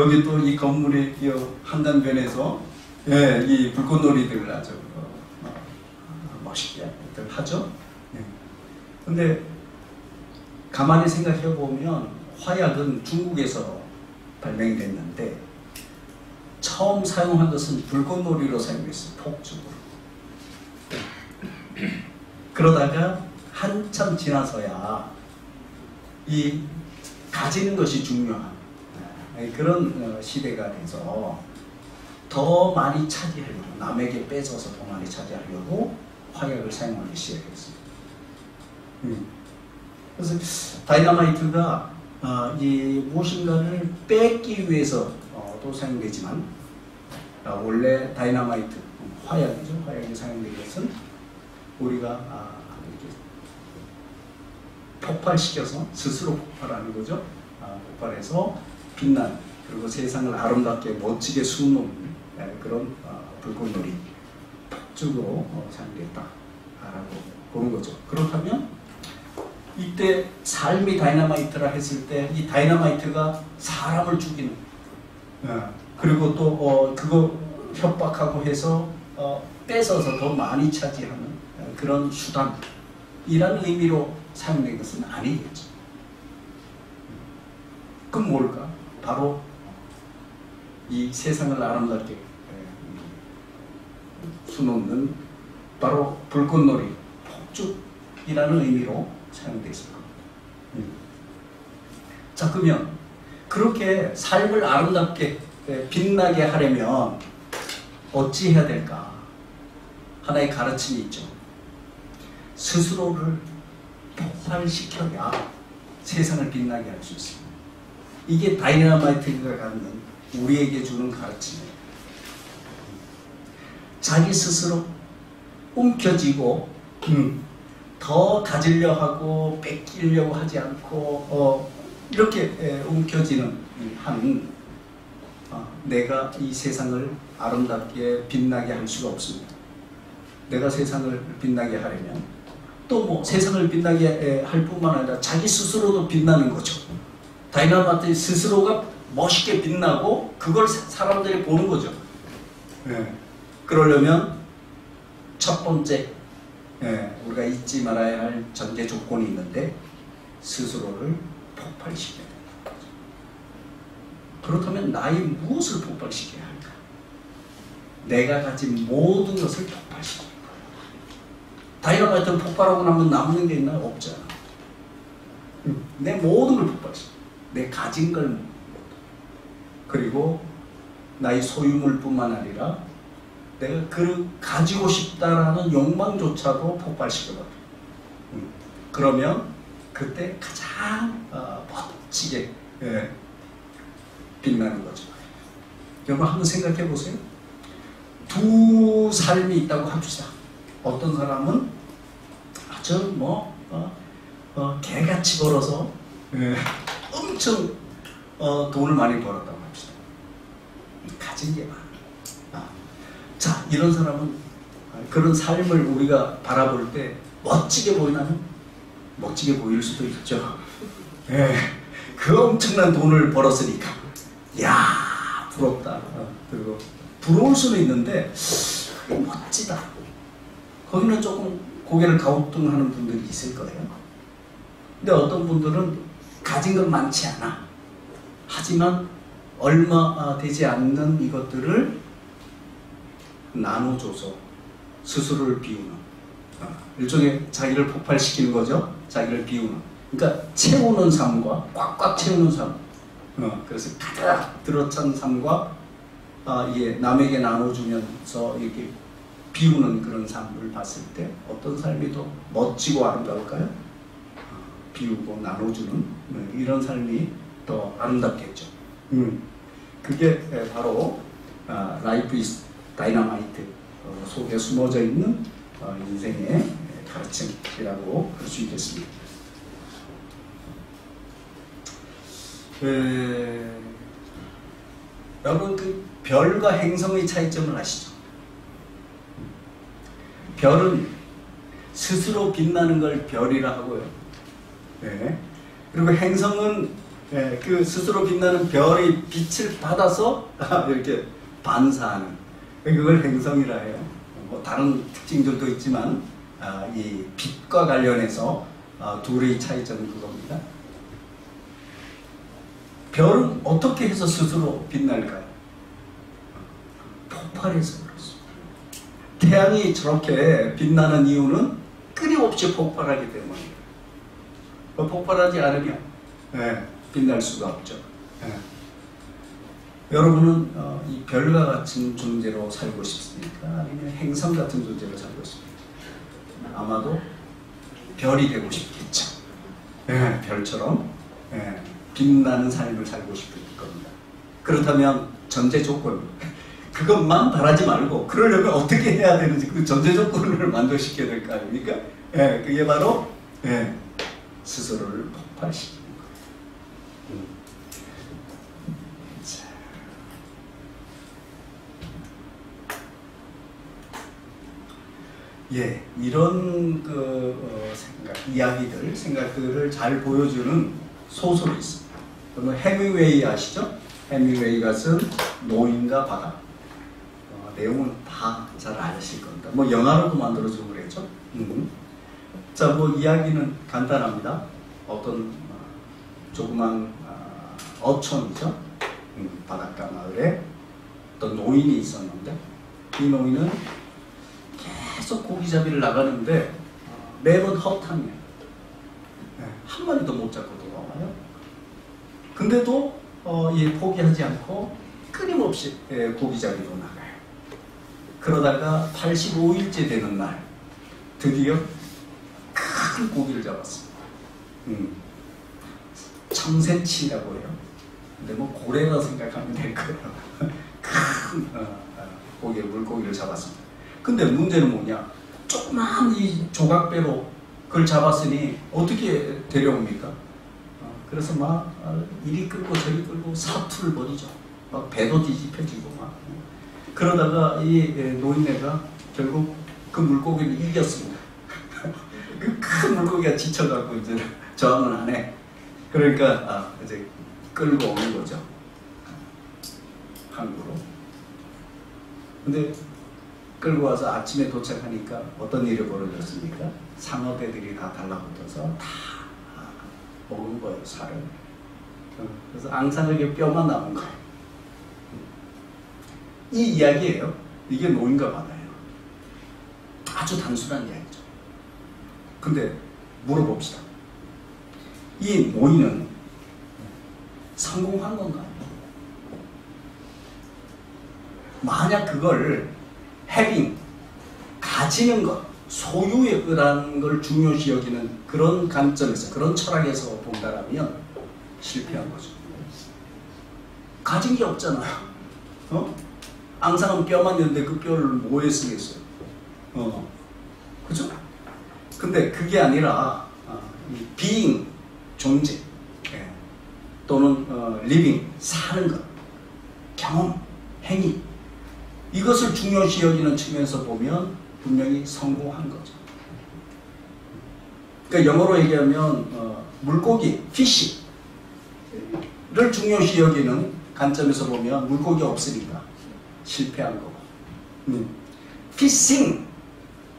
여기 또 이 건물에 끼어 한단변에서 예, 이 불꽃놀이들을 아주 어, 멋있게 하죠. 예. 근데 가만히 생각해 보면 화약은 중국에서 발명됐는데 처음 사용한 것은 불꽃놀이로 사용했어요. 폭죽으로. 그러다가 한참 지나서야 이 가지는 것이 중요한 그런 시대가 돼서 더 많이 차지하려고, 남에게 뺏어서 더 많이 차지하려고 화약을 사용하기 시작했습니다. 그래서 다이너마이트가 이 무엇인가를 뺏기 위해서 또 사용되지만, 원래 다이너마이트, 화약이죠. 화약이 사용된 것은 우리가 이렇게 폭발시켜서 스스로 폭발하는 거죠. 폭발해서 빛난, 그리고 세상을 아름답게 멋지게 수놓는 그런 불꽃놀이 폭죽으로 사용됐다라고 보는 거죠. 그렇다면 이때 삶이 다이너마이트라 했을 때 이 다이너마이트가 사람을 죽이는, 그리고 또 그거 협박하고 해서 뺏어서 더 많이 차지하는 그런 수단이라는 의미로 사용된 것은 아니겠죠. 그럼 뭘까? 바로 이 세상을 아름답게 수놓는 바로 불꽃놀이, 폭죽이라는 의미로 사용되어 있을 겁니다. 음. 자, 그러면 그렇게 삶을 아름답게 빛나게 하려면 어찌 해야 될까? 하나의 가르침이 있죠. 스스로를 폭발시켜야 세상을 빛나게 할 수 있습니다. 이게 다이너마이트가 갖는, 우리에게 주는 가르침이에요. 자기 스스로 움켜쥐고 음. 더 가지려 하고 뺏기려고 하지 않고 어, 이렇게 에, 움켜쥐는 한 어, 내가 이 세상을 아름답게 빛나게 할 수가 없습니다. 내가 세상을 빛나게 하려면 또 뭐 세상을 빛나게 에, 할 뿐만 아니라 자기 스스로도 빛나는 거죠. 다이너마이트 스스로가 멋있게 빛나고 그걸 사, 사람들이 보는 거죠. 네. 그러려면 첫 번째, 예, 우리가 잊지 말아야 할 전제 조건이 있는데, 스스로를 폭발시켜야 된다. 그렇다면 나의 무엇을 폭발시켜야 할까? 내가 가진 모든 것을 폭발시켜야 할까? 다이너마이트는 폭발하고 나면 남는 게 있나요? 없잖아. 응. 내 모든 걸 폭발시켜. 내 가진 걸 모두. 그리고 나의 소유물뿐만 아니라 내가 그 가지고 싶다라는 욕망조차도 폭발시켜버려요. 음. 그러면 그때 가장 어, 멋지게 예, 빛나는 거죠. 여러분 한번 생각해 보세요. 두 삶이 있다고 합시다. 어떤 사람은 아주 뭐 어, 어, 개같이 벌어서 예, 엄청 어, 돈을 많이 벌었다고 합시다. 가진 게 많아. 자, 이런 사람은 그런 삶을 우리가 바라볼 때 멋지게 보이나요? 멋지게 보일 수도 있죠. 예, 그 엄청난 돈을 벌었으니까 야 부럽다. 그리고 부러울 수는 있는데 그게 멋지다. 거기는 조금 고개를 가우뚱하는 분들이 있을 거예요. 근데 어떤 분들은 가진 건 많지 않아. 하지만 얼마 되지 않는 이것들을 나눠줘서 스스로를 비우는, 일종의 자기를 폭발시키는 거죠. 자기를 비우는, 그러니까 채우는 삶과 꽉꽉 채우는 삶, 그래서 가득 들어찬 삶과 이게 남에게 나눠주면서 이렇게 비우는 그런 삶을 봤을 때 어떤 삶이 더 멋지고 아름다울까요? 비우고 나눠주는 이런 삶이 더 아름답겠죠. 그게 바로 라이프 이즈 다이너마이트 어, 속에 숨어져 있는 어, 인생의 가르침이라고 할 수 있겠습니다. 에... 여러분 그 별과 행성의 차이점을 아시죠? 별은 스스로 빛나는 걸 별이라 하고요. 네. 그리고 행성은 네, 그 스스로 빛나는 별의 빛을 받아서 이렇게 반사하는, 그걸 행성이라 해요. 뭐 다른 특징들도 있지만 아, 이 빛과 관련해서 아, 둘의 차이점은 그겁니다. 별은 어떻게 해서 스스로 빛날까요? 폭발해서 그렇습니다. 태양이 저렇게 빛나는 이유는 끊임없이 폭발하기 때문이에요. 폭발하지 않으면 네, 빛날 수가 없죠. 네. 여러분은 어, 이 별과 같은 존재로 살고 싶습니까? 아니면 행성 같은 존재로 살고 싶습니까? 아마도 별이 되고 싶겠죠. 예, 별처럼 예, 빛나는 삶을 살고 싶을 겁니다. 그렇다면 전제 조건, 그것만 바라지 말고 그러려면 어떻게 해야 되는지 그 전제 조건을 만족시켜야 될 거 아닙니까? 예, 그게 바로 예, 스스로를 폭발시키는 거예요. 음. 자. 예, 이런 그 어, 생각, 이야기들, 생각들을 잘 보여주는 소설이 있습니다. 그러면 헤밍웨이 아시죠? 헤밍웨이가 쓴 노인과 바다. 어, 내용은 다 잘 아실 겁니다. 뭐 영화로도 만들어주고 그랬죠? 음. 자, 뭐 이야기는 간단합니다. 어떤 조그만 어, 어촌이죠. 음, 바닷가 마을에 어떤 노인이 있었는데 이 노인은 계속 고기잡이를 나가는데 매번 허탕이에요. 네, 한 마리도 못 잡고 돌아와요. 근데도 어, 얘 포기하지 않고 끊임없이 예, 고기잡이로 나가요. 그러다가 팔십오 일째 되는 날 드디어 큰 고기를 잡았습니다. 음. 삼 센티미터라고 해요. 근데 뭐 고래라 생각하면 될 거예요. 큰 어, 고기, 물고기를 잡았습니다. 근데 문제는 뭐냐? 조그만 이 조각배로 그걸 잡았으니 어떻게 데려옵니까? 어, 그래서 막 이리 끌고 저리 끌고 사투를 벌이죠. 막 배도 뒤집혀지고 막. 그러다가 이 노인네가 결국 그 물고기를 이겼습니다. 그 큰 물고기가 지쳐갖고 이제 저항을 안 해. 그러니까 아, 이제 끌고 오는 거죠. 항구로. 근데 끌고 와서 아침에 도착하니까 어떤 일이 벌어졌습니까? 상어배들이 다 달라붙어서 다 먹은 거예요, 살을. 그래서 앙상하게 뼈만 남은 거예요. 이 이야기예요. 이게 노인과 바다예요. 아주 단순한 이야기죠. 근데 물어봅시다. 이 노인은 성공한 건가요? 만약 그걸 having, 가지는 것, 소유에 의한 걸 중요시 여기는 그런 관점에서, 그런 철학에서 본다라면 실패한 거죠. 가진 게 없잖아요. 어? 앙상은 뼈만 있는데 그 뼈를 뭐에 쓰겠어요? 어. 그죠? 근데 그게 아니라 어, 이 being, 존재, 예. 또는 어, living, 사는 것, 경험, 행위, 이것을 중요시 여기는 측면에서 보면 분명히 성공한 거죠. 그러니까 영어로 얘기하면 어, 물고기, fish를 중요시 여기는 관점에서 보면 물고기 없으니까 실패한 거고, 음. fishing,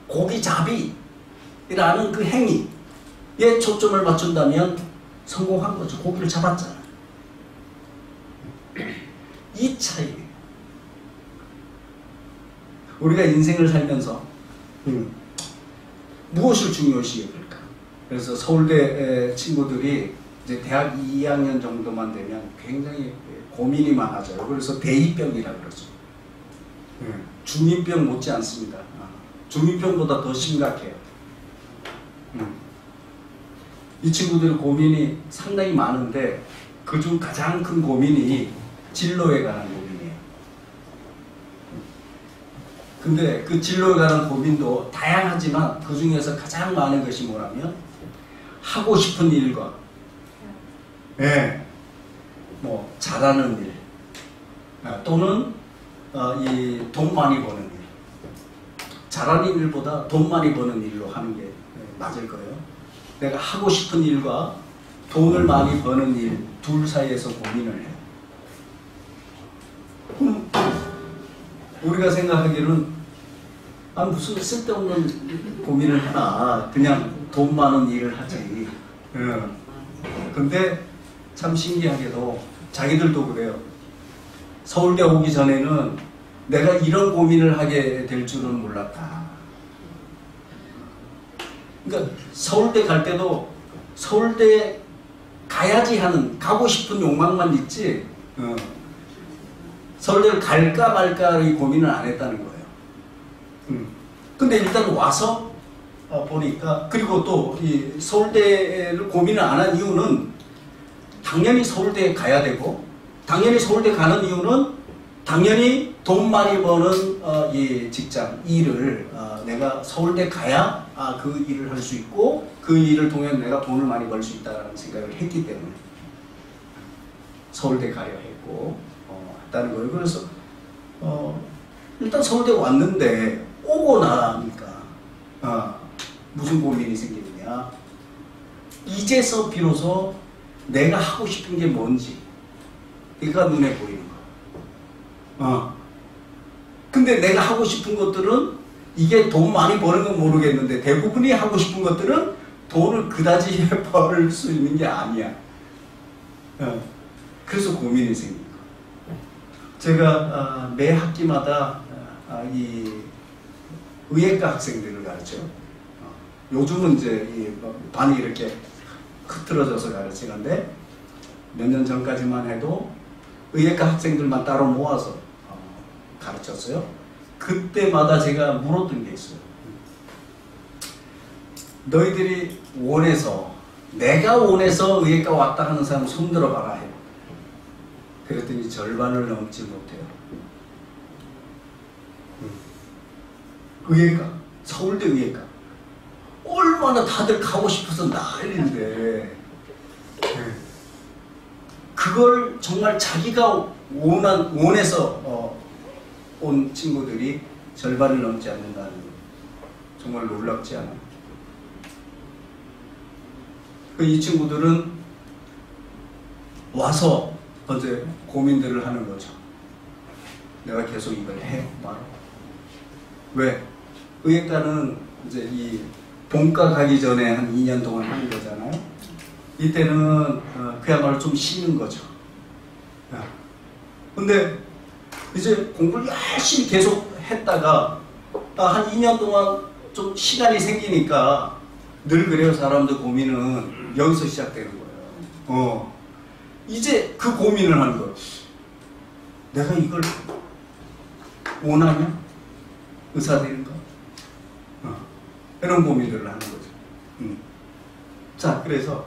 고기잡이 라는 그 행위에 초점을 맞춘다면 성공한 거죠. 고기를 잡았잖아. 이 차이. 우리가 인생을 살면서 음. 무엇을 중요시 여길까? 그래서 서울대 친구들이 이제 대학 이 학년 정도만 되면 굉장히 고민이 많아져요. 그래서 대입병이라고 그러죠. 음. 중이병 못지 않습니다. 중이병보다 더 심각해요. 음. 이 친구들 고민이 상당히 많은데 그중 가장 큰 고민이 진로에 관한 고민이에요. 근데 그 진로에 관한 고민도 다양하지만 그 중에서 가장 많은 것이 뭐라면 하고 싶은 일과 예, 뭐 잘하는 일 또는 어, 이 돈 많이 버는 일, 잘하는 일보다 돈 많이 버는 일로 하는 게 맞을 거예요. 내가 하고 싶은 일과 돈을 많이 버는 일 둘 사이에서 고민을 해요. 그럼 우리가 생각하기로는 아 무슨 쓸데없는 고민을 하나, 그냥 돈 많은 일을 하지. 응. 근데 참 신기하게도 자기들도 그래요. 서울대 오기 전에는 내가 이런 고민을 하게 될 줄은 몰랐다. 그러니까 서울대 갈 때도 서울대 가야지 하는 가고 싶은 욕망만 있지 어. 서울대를 갈까 말까의 고민을 안 했다는 거예요. 음. 근데 일단 와서 어, 보니까, 그리고 또 이 서울대를 고민을 안 한 이유는 당연히 서울대에 가야 되고, 당연히 서울대 가는 이유는 당연히 돈 많이 버는 어, 이 직장, 일을 어, 내가 서울대 가야 아, 그 일을 할 수 있고 그 일을 통해 내가 돈을 많이 벌 수 있다는 생각을 했기 때문에 서울대 가야 했고 어, 했다는 거예요. 그래서 어, 일단 서울대 왔는데 오고 나니까 어, 무슨 고민이 생기느냐, 이제서 비로소 내가 하고 싶은 게 뭔지 그러니까 눈에 보이는 거야. 어. 근데 내가 하고 싶은 것들은 이게 돈 많이 버는 건 모르겠는데 대부분이 하고 싶은 것들은 돈을 그다지 벌 수 있는 게 아니야. 어. 그래서 고민이 생긴 거야. 제가 어, 매 학기마다 어, 이 의예과 학생들을 가르쳐. 어. 요즘은 이제 이 반이 이렇게 흐트러져서 가르치는데 몇 년 전까지만 해도 의예과 학생들만 따로 모아서 어, 가르쳤어요. 그때마다 제가 물었던 게 있어요. 너희들이 원해서, 내가 원해서 의예과 왔다 가는 사람 손 들어봐라 해요. 그랬더니 절반을 넘지 못해요. 의예과, 서울대 의예과. 얼마나 다들 가고 싶어서 난리인데 그걸 정말 자기가 원한, 원해서 어, 온 친구들이 절반을 넘지 않는다는 거 정말 놀랍지 않아요? 이 친구들은 와서 이제 고민들을 하는 거죠. 내가 계속 이걸 해? 말아. 왜? 의학과는 이제 이 본과 가기 전에 한 이 년 동안 하는 거잖아요. 이때는 그야말로 좀 쉬는 거죠. 근데 이제 공부를 열심히 계속 했다가 한 이 년 동안 좀 시간이 생기니까 늘 그래요. 사람들 고민은 여기서 시작되는 거예요. 어. 이제 그 고민을 하는 거예요. 내가 이걸 원하면 의사 되는가? 어. 이런 고민들을 하는 거죠. 음. 자, 그래서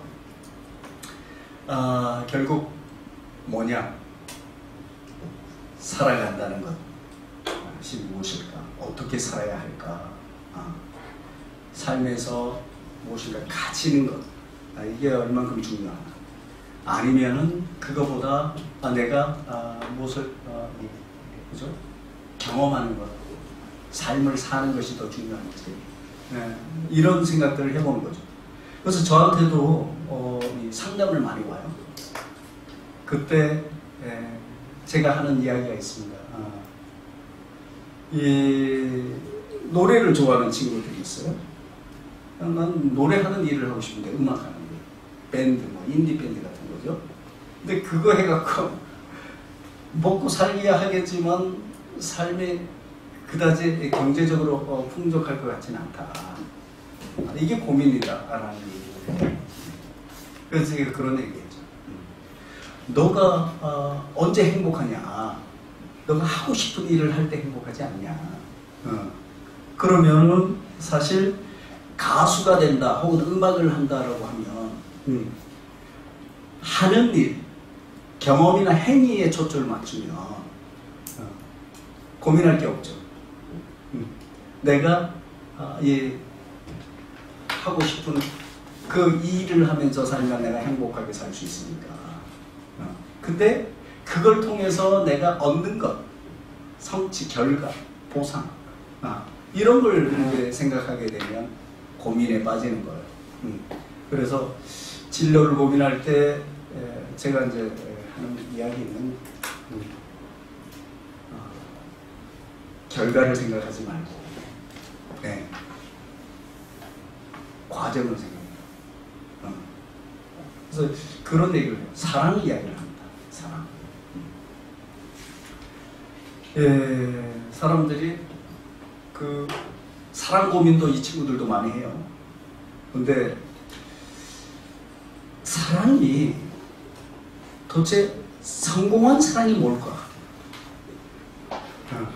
아, 결국 뭐냐? 살아간다는 것이 무엇일까? 어떻게 살아야 할까? 아, 삶에서 무엇인가 가지는 것, 아, 이게 얼만큼 중요하나? 아니면은 그거보다 아, 내가 아, 무엇을 아, 그죠? 경험하는 것, 삶을 사는 것이 더 중요한지, 네, 이런 생각들을 해보는 거죠. 그래서 저한테도 어, 이 상담을 많이 와요. 그때 예, 제가 하는 이야기가 있습니다. 아, 이 노래를 좋아하는 친구들이 있어요. 난 노래하는 일을 하고 싶은데 음악하는 일, 밴드, 뭐 인디 밴드 같은 거죠. 근데 그거 해갖고 먹고 살기야 하겠지만 삶에 그다지 경제적으로 풍족할 것 같지는 않다. 이게 고민이다라는 얘기예요. 그래서 제가 그런 얘기예요. 너가 어, 언제 행복하냐? 너가 하고 싶은 일을 할 때 행복하지 않냐? 어. 그러면은 사실 가수가 된다 혹은 음악을 한다라고 하면 음. 하는 일, 경험이나 행위에 초점을 맞추면 어. 고민할 게 없죠. 음. 내가 어, 예, 하고 싶은 그 일을 하면서 살면 내가 행복하게 살 수 있으니까. 근데 그걸 통해서 내가 얻는 것, 성취, 결과, 보상, 아, 이런 걸 이제 생각하게 되면 고민에 빠지는 거예요. 음. 그래서 진로를 고민할 때 에, 제가 이제 하는 이야기는 음. 어, 결과를 생각하지 말고 네. 과정을 생각해요. 어. 그래서 그런 얘기를 해요. 사랑 이야기를 합니다. 사랑. 예, 사람들이 그 사랑 고민도 이 친구들도 많이 해요. 근데 사랑이 도대체 성공한 사랑이 뭘까? 어.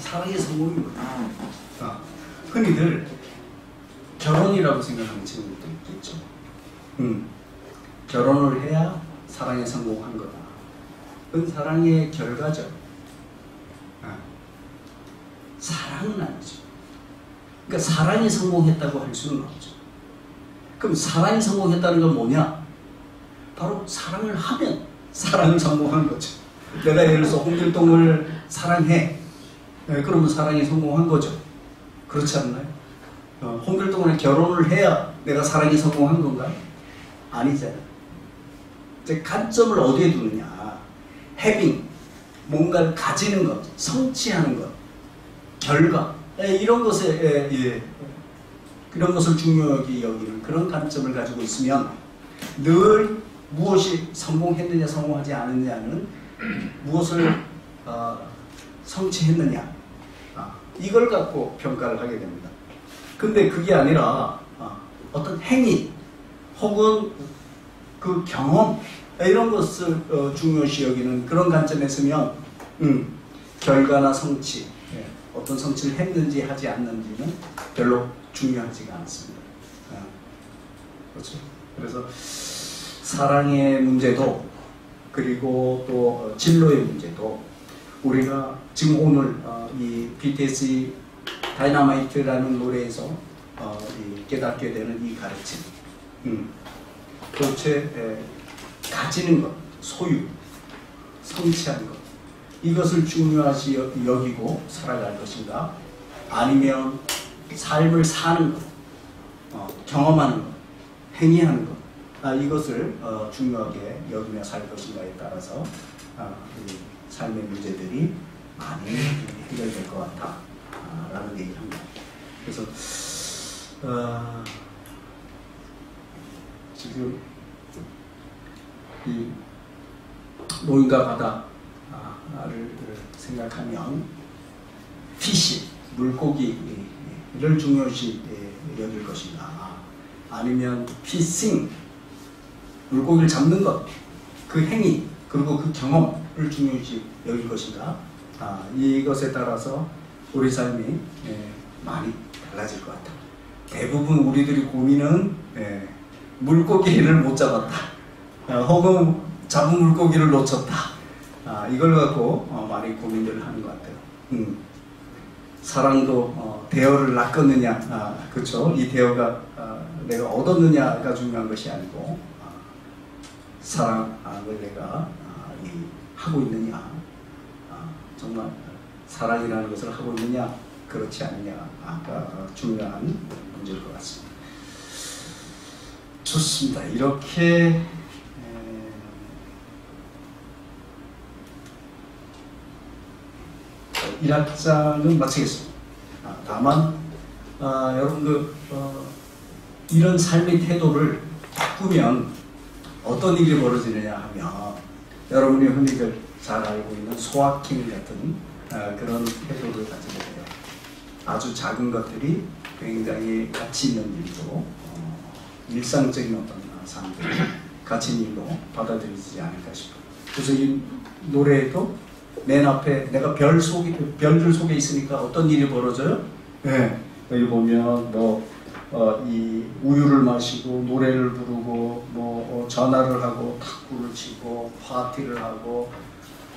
사랑의 성공입니다. 아. 흔히들 결혼이라고 생각하는 친구들도 있겠죠. 음. 결혼을 해야 사랑에 성공한 거다. 그건 사랑의 결과죠. 아. 사랑은 아니죠. 그러니까 사랑이 성공했다고 할 수는 없죠. 그럼 사랑이 성공했다는 건 뭐냐? 바로 사랑을 하면 사랑을 성공한 거죠. 내가 예를 들어서 홍길동을 사랑해. 네, 그러면 사랑이 성공한 거죠. 그렇지 않나요? 어, 홍길동이랑 결혼을 해야 내가 사랑이 성공한 건가요? 아니잖아요. 이제 관점을 어디에 두느냐. having, 뭔가를 가지는 것, 성취하는 것, 결과, 네, 이런 것에 예, 예. 이런 것을 중요하게 여기는 그런 관점을 가지고 있으면 늘 무엇이 성공했느냐 성공하지 않느냐는 무엇을 어, 성취했느냐 아, 이걸 갖고 평가를 하게 됩니다. 근데 그게 아니라 아, 어떤 행위 혹은 그 경험 이런 것을 어, 중요시 여기는 그런 관점에 서면 음, 결과나 성취 예, 어떤 성취를 했는지 하지 않는지는 별로 중요하지가 않습니다. 아, 그렇죠? 그래서 사랑의 문제도 그리고 또 진로의 문제도 우리가 지금 오늘 어, 이 비티에스 다이너마이트라는 노래에서 어, 이 깨닫게 되는 이 가르침 음, 도대체 에, 가지는 것, 소유, 성취하는 것 이것을 중요시 여기고 살아갈 것인가 아니면 삶을 사는 것, 어, 경험하는 것, 행위하는 것 아, 이것을 어, 중요하게 여기며 살 것인가에 따라서 아, 이 삶의 문제들이 많이 해결될 것 같다 아, 라는 얘기를 합니다. 그래서 어, 지금 이 노인과 바다를 생각하면 피시, 물고기를 중요시 여길 것인가 아니면 피싱, 물고기를 잡는 것, 그 행위, 그리고 그 경험을 중요시 여길 것인가 아, 이것에 따라서 우리 삶이 예, 많이 달라질 것 같다. 대부분 우리들이 고민은 예, 물고기를 못 잡았다 아, 혹은 잡은 물고기를 놓쳤다 아, 이걸 갖고 어, 많이 고민들을 하는 것 같아요. 음. 사랑도 어, 대어를 낚았느냐 아, 그렇죠? 이 대어가 어, 내가 얻었느냐가 중요한 것이 아니고 사랑을 내가 하고 있느냐 정말 사랑이라는 것을 하고 있느냐 그렇지 않느냐가 중요한 문제일 것 같습니다. 좋습니다. 이렇게 일 학장은 마치겠습니다. 다만 여러분 그 이런 삶의 태도를 바꾸면 어떤 일이 벌어지느냐 하면 여러분이 흔히들 잘 알고 있는 소확행 같은 어, 그런 태도를 가지게 돼요. 아주 작은 것들이 굉장히 가치 있는 일도 어, 일상적인 어떤 사람들이 가치 있는 일로 받아들이지 않을까 싶어요. 그래서 이 노래에도 맨 앞에 내가 별 속에, 별들 속에 있으니까 어떤 일이 벌어져요? 네. 여기 보면 뭐 어, 이 우유를 마시고 노래를 부르고 뭐 어, 전화를 하고 탁구를 치고 파티를 하고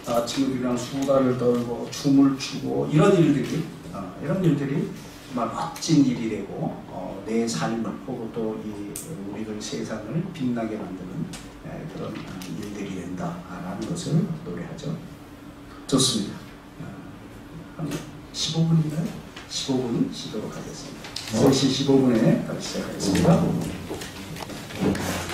어, 친구들이랑 수다를 떨고 춤을 추고 이런 일들이 어, 이런 일들이 정말 멋진 일이 되고 어, 내 삶을 보고 또 이 우리들 세상을 빛나게 만드는 에, 그런 일들이 된다라는 것을 노래하죠. 좋습니다. 한 십오 분인가요? 십오 분 쉬도록 하겠습니다. 세 시 십오 분에 다시 시작하겠습니다.